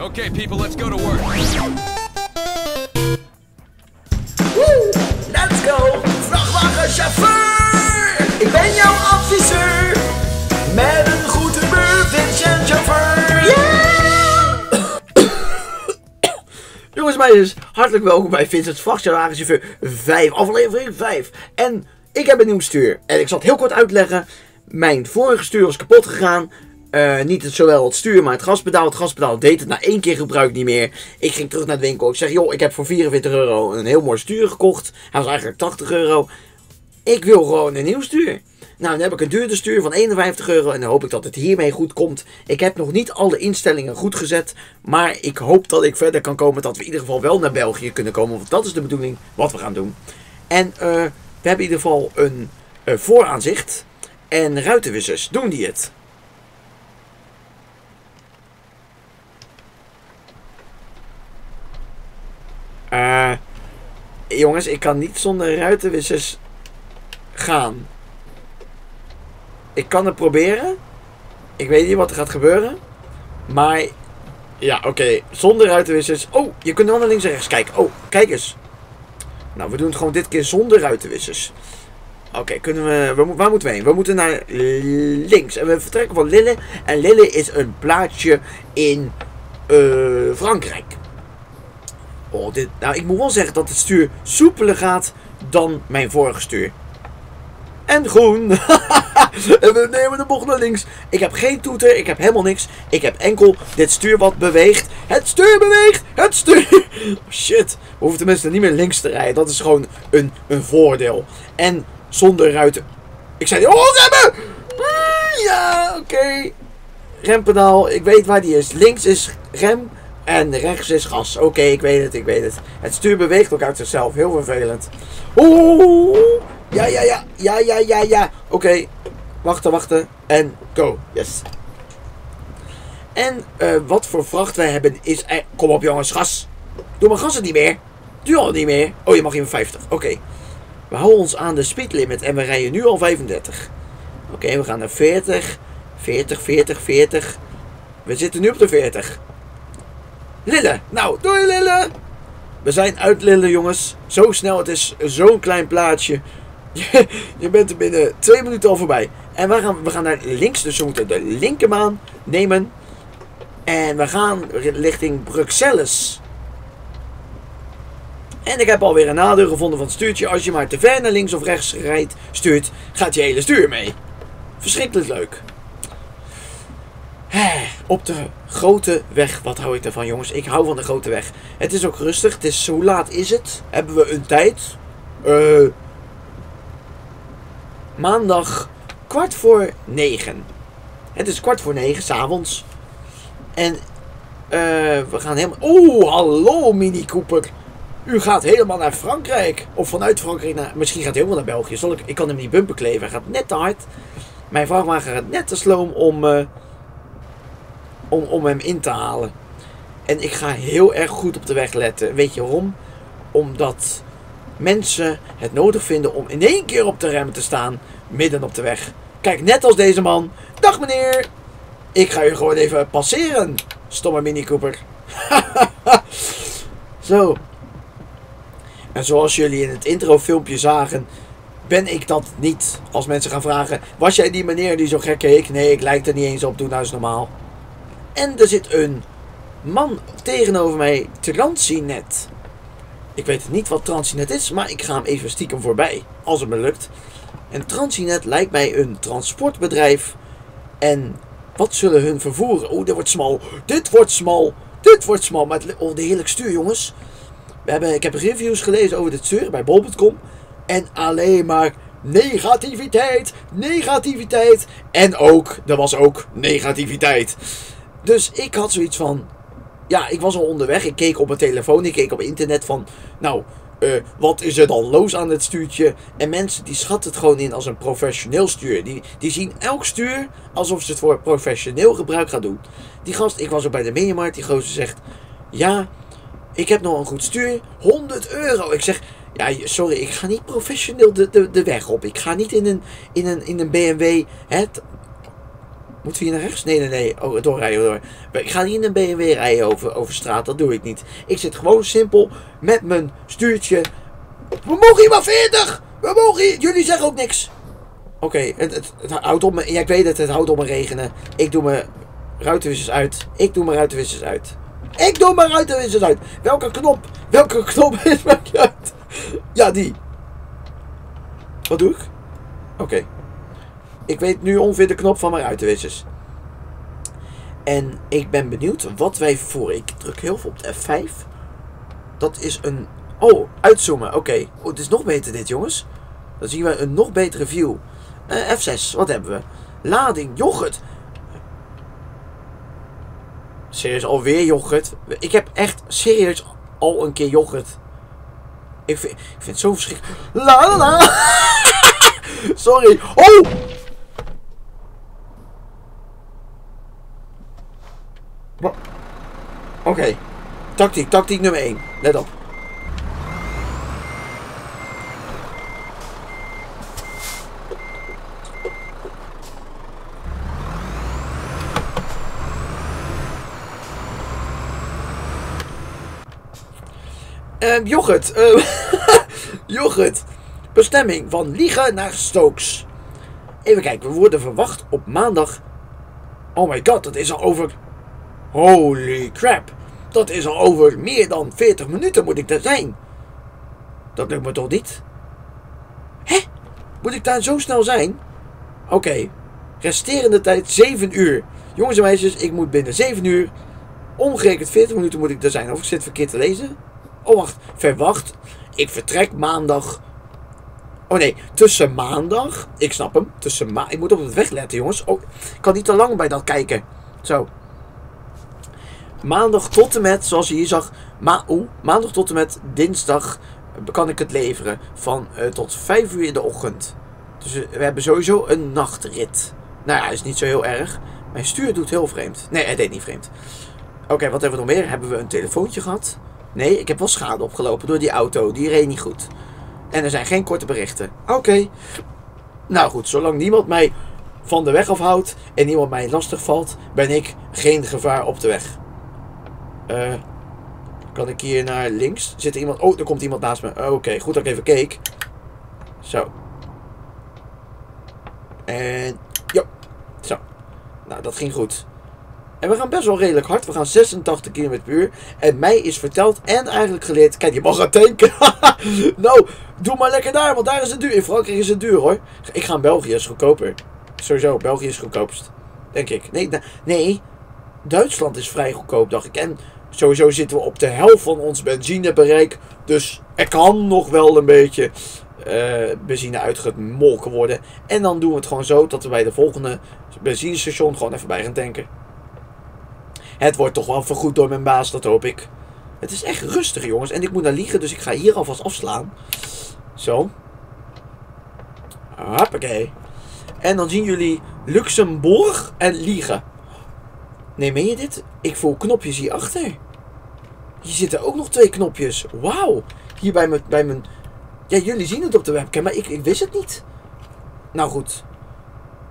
Okay, people, let's go to work. Woo! Let's go! Vrachtwagenchauffeur! Ik ben jouw adviseur! Met een goed humeur, Vincent's Chauffeur! Yeah! Jongens en meisjes, hartelijk welkom bij Vincent's Vrachtwagenchauffeur 5, aflevering 5. En ik heb een nieuw stuur. En ik zal het heel kort uitleggen. Mijn vorige stuur was kapot gegaan. Niet het, zowel het stuur, maar het gaspedaal. Het gaspedaal deed het na één keer gebruik niet meer. Ik ging terug naar de winkel. Ik zeg, joh, ik heb voor €44 een heel mooi stuur gekocht. Hij was eigenlijk €80. Ik wil gewoon een nieuw stuur. Nou, dan heb ik een duurder stuur van €51. En dan hoop ik dat het hiermee goed komt. Ik heb nog niet alle instellingen goed gezet. Maar ik hoop dat ik verder kan komen. Dat we in ieder geval wel naar België kunnen komen. Want dat is de bedoeling wat we gaan doen. En we hebben in ieder geval een vooraanzicht. En ruitenwissers, doen die het? Jongens, ik kan niet zonder ruitenwissers gaan. Ik kan het proberen. Ik weet niet wat er gaat gebeuren. Maar, ja, oké. Zonder ruitenwissers. Oh, je kunt wel naar links en rechts kijken. Oh, kijk eens. Nou, we doen het gewoon dit keer zonder ruitenwissers. Oké, kunnen we, waar moeten we heen? We moeten naar links. En we vertrekken van Lille. En Lille is een plaatsje in Frankrijk. Oh, dit, nou, ik moet wel zeggen dat het stuur soepeler gaat dan mijn vorige stuur. En groen. En we nemen de bocht naar links. Ik heb geen toeter. Ik heb helemaal niks. Ik heb enkel dit stuur wat beweegt. Het stuur beweegt. Het stuur. Oh, shit. We hoeven tenminste niet meer links te rijden. Dat is gewoon een voordeel. En zonder ruiten. Ik zei, oh, remmen. Ja, oké. Rempedaal. Ik weet waar die is. Links is rem. En rechts is gas. Oké, ik weet het, ik weet het. Het stuur beweegt ook uit zichzelf. Heel vervelend. Oeh. Ja, ja, ja. Ja, ja, ja, ja. Oké. Wachten, wachten. En go. Yes. En wat voor vracht wij hebben is... Kom op jongens, gas. Doe maar gas het niet meer. Doe al niet meer. Oh, je mag hier 50. Oké. We houden ons aan de speedlimit. En we rijden nu al 35. Oké, we gaan naar 40. 40, 40, 40. We zitten nu op de 40. Lille. Nou, doei Lille. We zijn uit Lille, jongens. Zo snel. Het is zo'n klein plaatsje. Je bent er binnen 2 minuten al voorbij. En we gaan naar links. Dus we moeten de linkerbaan nemen. En we gaan richting Bruxelles. En ik heb alweer een nadeel gevonden van het stuurtje. Als je maar te ver naar links of rechts rijdt, gaat je hele stuur mee. Verschrikkelijk leuk. Op de grote weg. Wat hou ik ervan, jongens? Ik hou van de grote weg. Het is ook rustig. Het is, hoe laat is het? Hebben we een tijd? Maandag 20:45. Het is 20:45 s'avonds. En we gaan helemaal... Oeh, hallo Mini Cooper. U gaat helemaal naar Frankrijk. Of vanuit Frankrijk naar... Misschien gaat hij helemaal naar België. Ik kan hem niet bumper kleven. Hij gaat net te hard. Mijn vrachtwagen gaat net te sloom om hem in te halen. En ik ga heel erg goed op de weg letten. Weet je waarom? Omdat mensen het nodig vinden om in één keer op de rem te staan. Midden op de weg. Kijk, net als deze man. Dag meneer. Ik ga u gewoon even passeren. Stomme Mini Cooper. Zo. En zoals jullie in het introfilmpje zagen... Ben ik dat niet. Als mensen gaan vragen... Was jij die meneer die zo gek keek? Nee, ik lijk er niet eens op. Doe nou eens normaal. En er zit een man tegenover mij, Transinet. Ik weet niet wat Transinet is, maar ik ga hem even stiekem voorbij, als het me lukt. En Transinet lijkt mij een transportbedrijf. En wat zullen hun vervoeren? Oh, dit wordt smal. Dit wordt smal. Dit wordt smal. Maar het, oh, de heerlijk stuur, jongens. Ik heb reviews gelezen over dit stuur bij bol.com. En alleen maar... Negativiteit. Negativiteit. En ook, er was ook negativiteit. Dus ik had zoiets van... Ja, ik was al onderweg. Ik keek op mijn telefoon. Ik keek op internet van... Nou, wat is er dan los aan het stuurtje? En mensen die schatten het gewoon in als een professioneel stuur. Die zien elk stuur alsof ze het voor professioneel gebruik gaan doen. Die gast, ik was ook bij de Minimarkt. Die gozer zegt... Ja, ik heb nog een goed stuur. €100. Ik zeg... Ja, sorry, ik ga niet professioneel de weg op. Ik ga niet in een BMW... Moeten we hier naar rechts? Nee, nee, nee. Oh, doorrijden, door. Ik ga niet in een BMW rijden over straat. Dat doe ik niet. Ik zit gewoon simpel met mijn stuurtje. We mogen hier maar 40! We mogen hier... Jullie zeggen ook niks. Oké, het houdt op me... Ja, ik weet het. Het houdt op me regenen. Ik doe mijn ruitenwissers uit. Welke knop is mijn uit? Ja, die. Wat doe ik? Oké. Ik weet nu ongeveer de knop van mijn ruitenwissers. En ik ben benieuwd wat wij voor... Ik druk heel veel op de F5. Dat is een... Oh, uitzoomen. Oké. Oh, het is nog beter dit, jongens. Dan zien we een nog betere view. F6, wat hebben we? Lading, yoghurt. Serieus, alweer yoghurt. Ik heb echt serieus al een keer yoghurt. Ik vind het zo verschrikkelijk. La la la. Sorry. Oh! Oké. Tactiek nummer 1. Let op. Yoghurt. Yoghurt. Bestemming van Liga naar Stokes. Even kijken. We worden verwacht op maandag. Oh my god. Dat is al over... Holy crap. Dat is al over meer dan 40 minuten moet ik daar zijn. Dat lukt me toch niet? Hè? Moet ik daar zo snel zijn? Oké. Resterende tijd 7 uur. Jongens en meisjes. Ik moet binnen 7 uur. Omgerekend 40 minuten moet ik daar zijn. Of ik zit verkeerd te lezen. Oh wacht, verwacht, ik vertrek maandag, oh nee, tussen maandag, ik snap hem, ik moet op het weg letten jongens, oh, ik kan niet te lang bij dat kijken, zo, maandag tot en met, zoals je hier zag, maandag tot en met dinsdag kan ik het leveren, van tot 5 uur in de ochtend, dus we hebben sowieso een nachtrit, nou ja, is niet zo heel erg, mijn stuur doet heel vreemd, nee, hij deed niet vreemd, oké, wat hebben we nog meer, hebben we een telefoontje gehad? Nee, ik heb wel schade opgelopen door die auto. Die reed niet goed. En er zijn geen korte berichten. Oké. Nou goed, zolang niemand mij van de weg afhoudt en niemand mij lastig valt, ben ik geen gevaar op de weg. Kan ik hier naar links? Zit er iemand? Oh, er komt iemand naast me. Oké, goed dat ik even keek. Zo. En... Jo. Zo. Nou, dat ging goed. En we gaan best wel redelijk hard. We gaan 86 km per uur. En mij is verteld en eigenlijk geleerd. Kijk, je mag gaan tanken. Nou, doe maar lekker daar. Want daar is het duur. In Frankrijk is het duur hoor. Ik ga in België. Is goedkoper. Sowieso, België is goedkoopst. Denk ik. Nee. Duitsland is vrij goedkoop, dacht ik. En sowieso zitten we op de helft van ons benzinebereik. Dus er kan nog wel een beetje benzine uitgemolken worden. En dan doen we het gewoon zo dat we bij de volgende benzinestation gewoon even bij gaan tanken. Het wordt toch wel vergoed door mijn baas, dat hoop ik. Het is echt rustig, jongens. En ik moet naar Liga, dus ik ga hier alvast afslaan. Zo. Hoppakee. En dan zien jullie Luxemburg en Liga. Nee, meen je dit? Ik voel knopjes hierachter. Hier zitten ook nog 2 knopjes. Wauw. Hier bij mijn... Ja, jullie zien het op de webcam, maar ik wist het niet. Nou goed.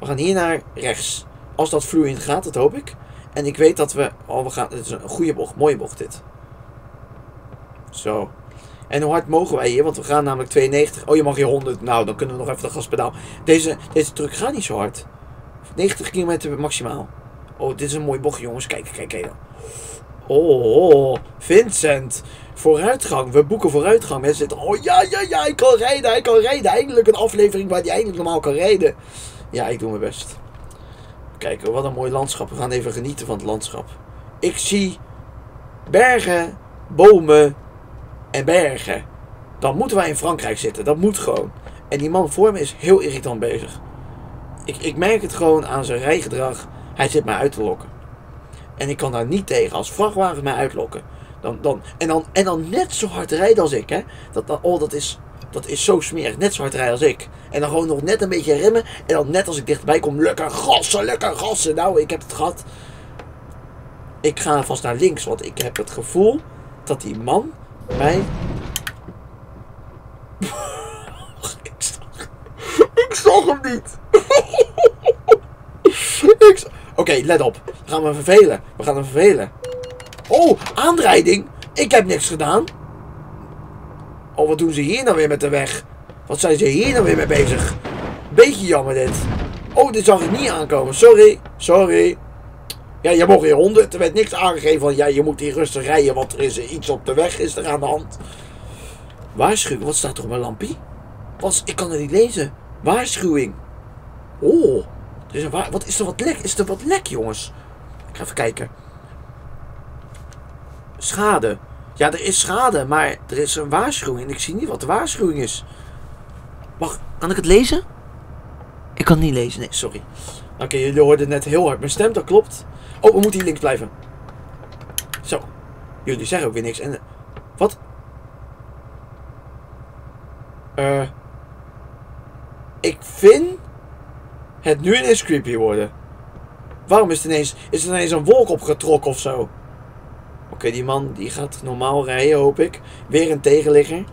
We gaan hier naar rechts. Als dat vloeiend gaat, dat hoop ik. En ik weet dat we... Oh, we gaan... Het is een goede bocht. Mooie bocht dit. Zo. En hoe hard mogen wij hier? Want we gaan namelijk 92. Oh, je mag hier 100. Nou, dan kunnen we nog even de gaspedaal. Deze truck gaat niet zo hard. 90 km maximaal. Oh, dit is een mooi bocht, jongens. Kijk. Oh, Vincent. Vooruitgang. We boeken vooruitgang. Mensen zitten... Oh, ja. Hij kan rijden. Eindelijk een aflevering waar hij eindelijk normaal kan rijden. Ja, ik doe mijn best. Kijk, wat een mooi landschap. We gaan even genieten van het landschap. Ik zie bergen, bomen en bergen. Dan moeten wij in Frankrijk zitten. Dat moet gewoon. En die man voor me is heel irritant bezig. Ik merk het gewoon aan zijn rijgedrag. Hij zit mij uit te lokken. En ik kan daar niet tegen. Als vrachtwagens mij uitlokken. Dan net zo hard rijden als ik. Hè? Dat is zo smerig. Net zo hard rijden als ik. En dan gewoon nog net een beetje remmen. En dan net als ik dichterbij kom. Lekker gassen. Nou, ik heb het gehad. Ik ga vast naar links. Want ik heb het gevoel dat die man mij... Ik zag hem niet. Oké, let op. We gaan hem vervelen. We gaan hem vervelen. Oh, aanrijding. Ik heb niks gedaan. Oh, wat doen ze hier nou weer met de weg? Wat zijn ze hier nou weer mee bezig? Beetje jammer dit. Oh, dit zag ik niet aankomen. Sorry, sorry. Ja, je mocht hier 100. Er werd niks aangegeven van, ja, je moet hier rustig rijden, want er is iets op de weg, is er aan de hand. Waarschuwing. Wat staat er op mijn lampie? Wat? Ik kan het niet lezen. Waarschuwing. Oh, er is een wat is er wat lek? Is er wat lek, jongens? Ik ga even kijken. Schade. Ja, er is schade, maar er is een waarschuwing. En ik zie niet wat de waarschuwing is. Wacht, kan ik het lezen? Ik kan het niet lezen, nee, sorry. Oké, jullie hoorden net heel hard mijn stem, dat klopt. Oh, we moeten hier links blijven. Zo. Jullie zeggen ook weer niks. En wat? Ik vind het nu ineens creepy worden. Waarom is het ineens, een wolk opgetrokken of zo? Oké, die man die gaat normaal rijden, hoop ik. Weer een tegenligger.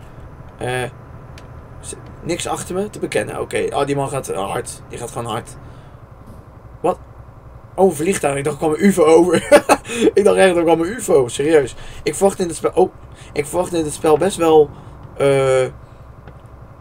Niks achter me te bekennen. Oké. Oh, die man gaat hard. Die gaat gewoon hard. Wat? Oh, een vliegtuig. Ik dacht, er kwam een UFO over. Ik dacht echt, er kwam een UFO. Serieus. Ik verwacht in het spel... Oh, ik verwacht in het spel best wel...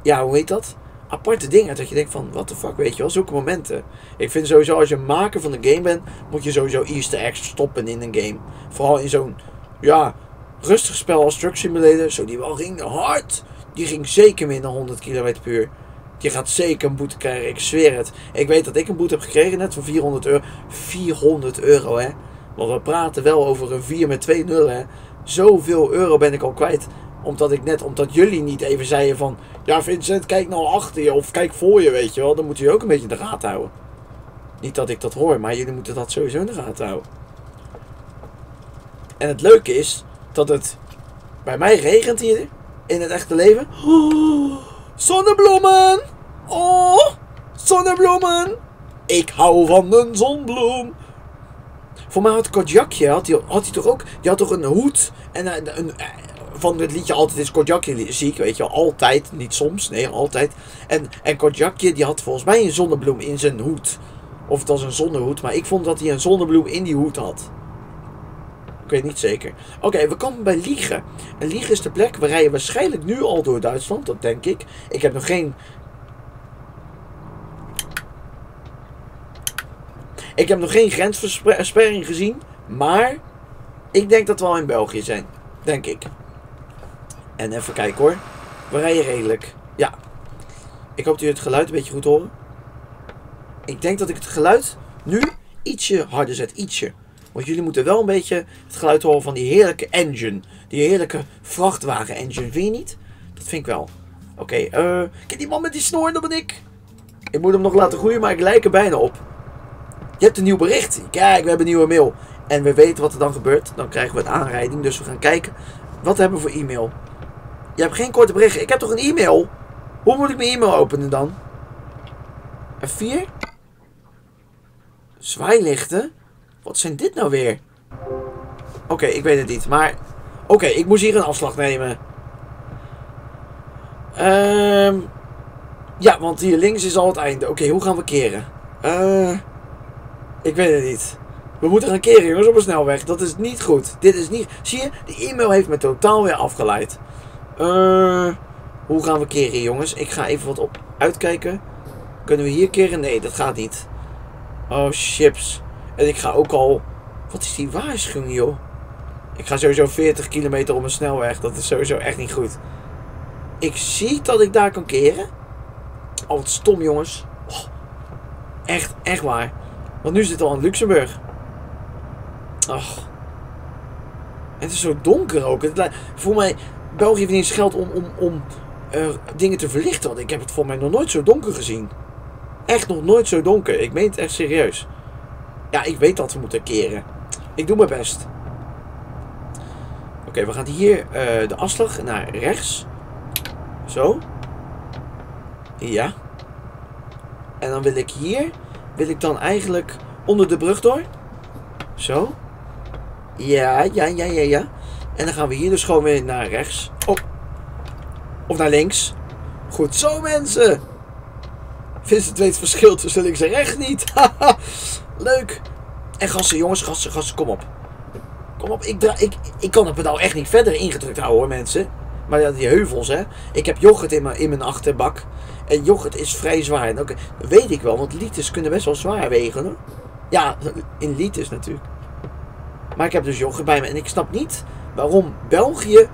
ja, hoe heet dat? Aparte dingen. Dat je denkt van, what the fuck, weet je wel. Zulke momenten. Ik vind sowieso, als je maker van de game bent... moet je sowieso easter eggs stoppen in een game. Vooral in zo'n... ja, rustig spel als Truck Simulator. Zo, die wel ging hard... Die ging zeker minder 100 km per uur. Je gaat zeker een boete krijgen, ik zweer het. Ik weet dat ik een boete heb gekregen, net van 400 euro. 400 euro, hè. Want we praten wel over een 4 met 2 nullen, hè. Zoveel euro ben ik al kwijt. Omdat jullie niet even zeiden van... ja, Vincent, kijk nou achter je of kijk voor je, weet je wel. Dan moet je ook een beetje in de gaten houden. Niet dat ik dat hoor, maar jullie moeten dat sowieso in de gaten houden. En het leuke is dat het... bij mij regent hier... in het echte leven. Oh, zonnebloemen. Oh, zonnebloemen. Ik hou van een zonbloem. Voor mij had Kojakje, had hij toch ook... Die had toch een hoed. En van het liedje altijd is Kojakje ziek. Weet je wel, altijd. Niet soms. Nee, altijd. En Kojakje, die had volgens mij een zonnebloem in zijn hoed. Of het was een zonnehoed. Maar ik vond dat hij een zonnebloem in die hoed had. Ik weet niet zeker. Oké, we komen bij Liga. En Liga is de plek. We rijden waarschijnlijk nu al door Duitsland. Dat denk ik. Ik heb nog geen... ik heb nog geen grensversperring gezien. Maar... ik denk dat we al in België zijn. Denk ik. En even kijken hoor. We rijden redelijk. Ja. Ik hoop dat jullie het geluid een beetje goed horen. Ik denk dat ik het geluid nu ietsje harder zet. Ietsje. Want jullie moeten wel een beetje het geluid horen van die heerlijke engine. Die heerlijke vrachtwagen engine. Vind je niet? Dat vind ik wel. Oké. Kijk, die man met die snor, dat ben ik. Ik moet hem nog laten groeien, maar ik lijk er bijna op. Je hebt een nieuw bericht. Kijk, we hebben een nieuwe mail. En we weten wat er dan gebeurt. Dan krijgen we een aanrijding. Dus we gaan kijken. Wat hebben we voor e-mail? Je hebt geen korte berichten. Ik heb toch een e-mail? Hoe moet ik mijn e-mail openen dan? F4? Zwaailichten? Wat zijn dit nou weer? Oké, ik weet het niet, maar... Oké, ik moest hier een afslag nemen. Ja, want hier links is al het einde. Oké, hoe gaan we keren? Ik weet het niet. We moeten gaan keren, jongens, op een snelweg. Dat is niet goed. Dit is niet... Zie je? De e-mail heeft me totaal weer afgeleid. Hoe gaan we keren, jongens? Ik ga even wat uitkijken. Kunnen we hier keren? Nee, dat gaat niet. Oh, chips. En ik ga ook al... Wat is die waarschuwing, joh? Ik ga sowieso 40 kilometer om een snelweg. Dat is sowieso echt niet goed. Ik zie dat ik daar kan keren. Oh, wat stom, jongens. Oh, echt, echt waar. Want nu zit al in Luxemburg. Ach. En het is zo donker ook. Voor mij... België heeft niet eens geld om dingen te verlichten. Want ik heb het voor mij nog nooit zo donker gezien. Echt nog nooit zo donker. Ik meen het echt serieus. Ja, ik weet dat we moeten keren. Ik doe mijn best. Oké, we gaan hier de afslag naar rechts. Zo. Ja. En dan wil ik hier... wil ik dan eigenlijk onder de brug door. Zo. Ja. En dan gaan we hier dus gewoon weer naar rechts. Oh. Of naar links. Goed zo, mensen. Vincent weet het verschil tussen links en rechts niet. Haha. Leuk. En gassen, jongens, gassen, kom op. Kom op, ik kan het pedaal echt niet verder ingedrukt houden, hoor, mensen. Maar ja, die heuvels, hè. Ik heb yoghurt in mijn achterbak. En yoghurt is vrij zwaar. Dat weet ik wel, want liters kunnen best wel zwaar wegen, hoor. Ja, in liters natuurlijk. Maar ik heb dus yoghurt bij me. En ik snap niet waarom België,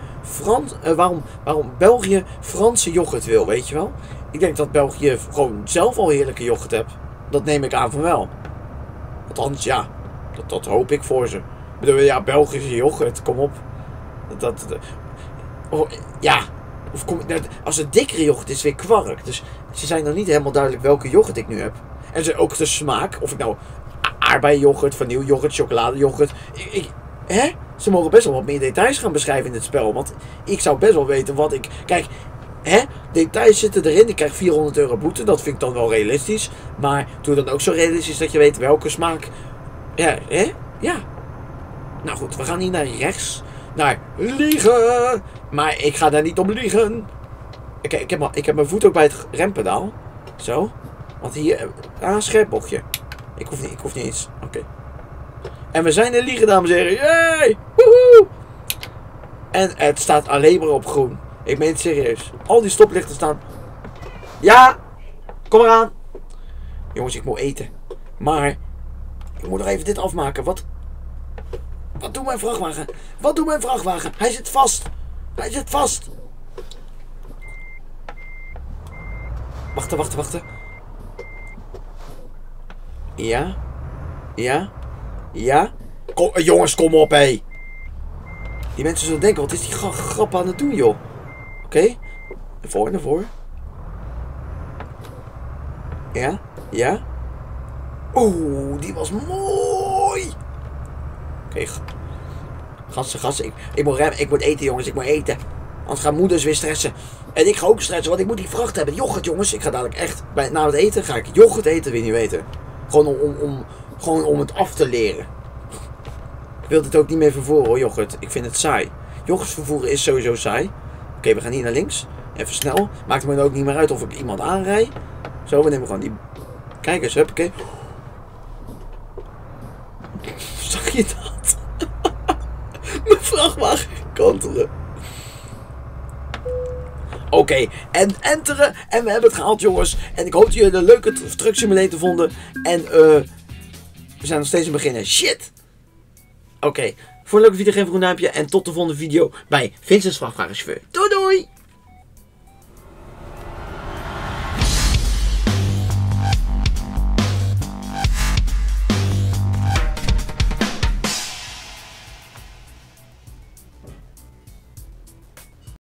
waarom België Franse yoghurt wil, weet je wel. Ik denk dat België gewoon zelf al heerlijke yoghurt hebt. Dat neem ik aan van wel. Althans, ja. Dat hoop ik voor ze. Ik bedoel, ja, Belgische yoghurt, kom op. Ja. Of als het dikkere yoghurt is, weer kwark. Dus ze zijn nog niet helemaal duidelijk welke yoghurt ik nu heb. En ze ook de smaak. Of ik nou aardbeienyoghurt, vanilleyoghurt, chocoladeyoghurt. Ze mogen best wel wat meer details gaan beschrijven in het spel. Want ik zou best wel weten wat ik... Kijk... Hè? Details zitten erin. Ik krijg €400 boete. Dat vind ik dan wel realistisch. Maar doe dan ook zo realistisch dat je weet welke smaak. Ja, hè? Ja. Nou goed, we gaan hier naar rechts. Naar Liga. Maar ik ga daar niet om liegen. Oké, ik heb mijn voet ook bij het rempedaal. Zo. Want hier... Ah, scherp bochtje. Ik hoef niet eens. Oké. En we zijn in Liga, dames en heren. Yay! Woehoe! En het staat alleen maar op groen. Ik meen het serieus. Al die stoplichten staan. Ja! Kom eraan! Jongens, ik moet eten. Maar ik moet nog even dit afmaken. Wat doet mijn vrachtwagen? Wat doet mijn vrachtwagen? Hij zit vast! Hij zit vast! Wachten. Ja. Ja. Ja. Kom, jongens, kom op, hé! Die mensen zullen denken, wat is die grap aan het doen, joh? Oké, naar voren. Ja. Oeh, die was mooi. Oké, gassen. Ik moet remmen, ik moet eten, jongens, Anders gaan moeders weer stressen. En ik ga ook stressen, want ik moet die vracht hebben. Yoghurt, jongens, ik ga dadelijk echt, na het eten ga ik yoghurt eten, weer niet weten. Gewoon om het af te leren. Ik wil dit ook niet meer vervoeren, hoor, yoghurt. Ik vind het saai. Yoghurt vervoeren is sowieso saai. Oké, we gaan hier naar links. Even snel. Maakt me ook niet meer uit of ik iemand aanrijd. Zo, we nemen gewoon die... Kijk eens, huppakee. Zag je dat? Mijn vrachtwagen kantelen. Oké, en enteren. En we hebben het gehaald, jongens. En ik hoop dat jullie een leuke truck simulator vonden. En we zijn nog steeds aan het beginnen. Shit! Oké. Voor een leuke video geef een groen duimpje en tot de volgende video bij Vincent's Vrachtwagenchauffeur. Doei doei!